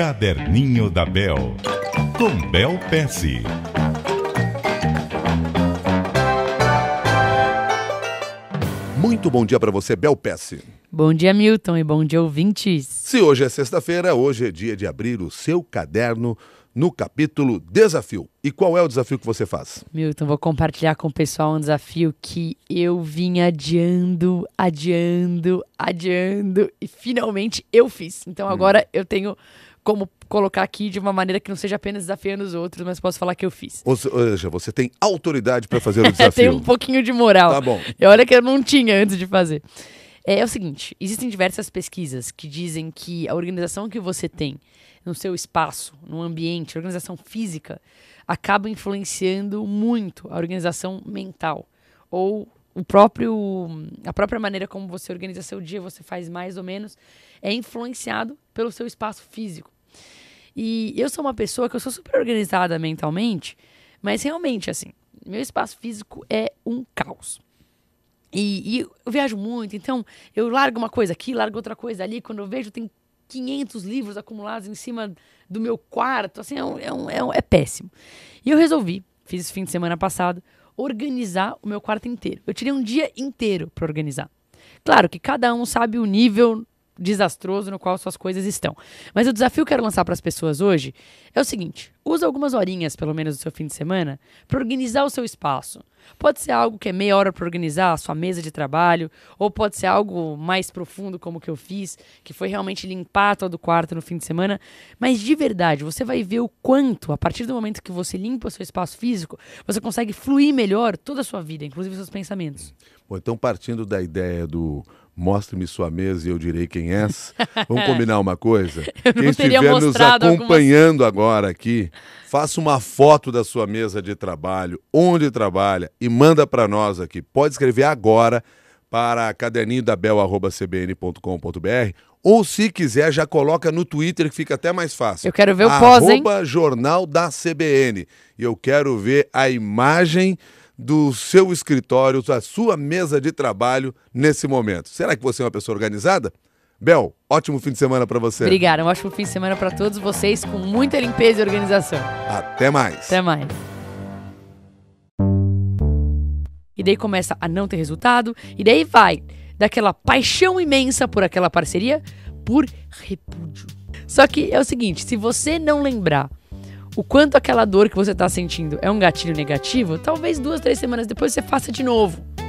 Caderninho da Bel, com Bel Pesce. Muito bom dia para você, Bel Pesce. Bom dia, Milton, e bom dia, ouvintes. Se hoje é sexta-feira, hoje é dia de abrir o seu caderno no capítulo Desafio. E qual é o desafio que você faz? Milton, vou compartilhar com o pessoal um desafio que eu vim adiando e finalmente eu fiz. Então agora eu tenho como colocar aqui de uma maneira que não seja apenas desafiando os outros, mas posso falar que eu fiz. Ou seja, você tem autoridade para fazer o desafio. Tem um pouquinho de moral. Tá bom. E olha que eu não tinha antes de fazer. É o seguinte, existem diversas pesquisas que dizem que a organização que você tem no seu espaço, no ambiente, a organização física, acaba influenciando muito a organização mental. Ou a própria maneira como você organiza seu dia, você faz mais ou menos, é influenciado pelo seu espaço físico. E eu sou uma pessoa que eu sou super organizada mentalmente, mas realmente, assim, meu espaço físico é um caos. E eu viajo muito, então eu largo uma coisa aqui, largo outra coisa ali. Quando eu vejo, tem 500 livros acumulados em cima do meu quarto. Assim, é péssimo. E eu resolvi, fiz esse fim de semana passado, organizar o meu quarto inteiro. Eu tirei um dia inteiro para organizar. Claro que cada um sabe o nível desastroso no qual suas coisas estão. Mas o desafio que eu quero lançar para as pessoas hoje é o seguinte: usa algumas horinhas, pelo menos, do seu fim de semana para organizar o seu espaço. Pode ser algo que é meia hora para organizar a sua mesa de trabalho, ou pode ser algo mais profundo, como que eu fiz, que foi realmente limpar todo o quarto no fim de semana. Mas de verdade, você vai ver o quanto, a partir do momento que você limpa o seu espaço físico, você consegue fluir melhor toda a sua vida, inclusive seus pensamentos. Bom, então, partindo da ideia do mostre-me sua mesa e eu direi quem és. Vamos combinar uma coisa? Quem estiver nos acompanhando agora aqui, faça uma foto da sua mesa de trabalho, onde trabalha, e manda para nós aqui. Pode escrever agora para caderninhodabel@cbn.com.br, ou se quiser já coloca no Twitter, que fica até mais fácil. Eu quero ver o pós, hein? @jornal da CBN. E eu quero ver a imagem do seu escritório, da sua mesa de trabalho nesse momento. Será que você é uma pessoa organizada? Bel, ótimo fim de semana para você. Obrigada, um ótimo fim de semana para todos vocês, com muita limpeza e organização. Até mais. Até mais. E daí começa a não ter resultado, e daí vai daquela paixão imensa por aquela parceria, por repúdio. Só que é o seguinte, se você não lembrar o quanto aquela dor que você está sentindo é um gatilho negativo, talvez 2, 3 semanas depois você faça de novo.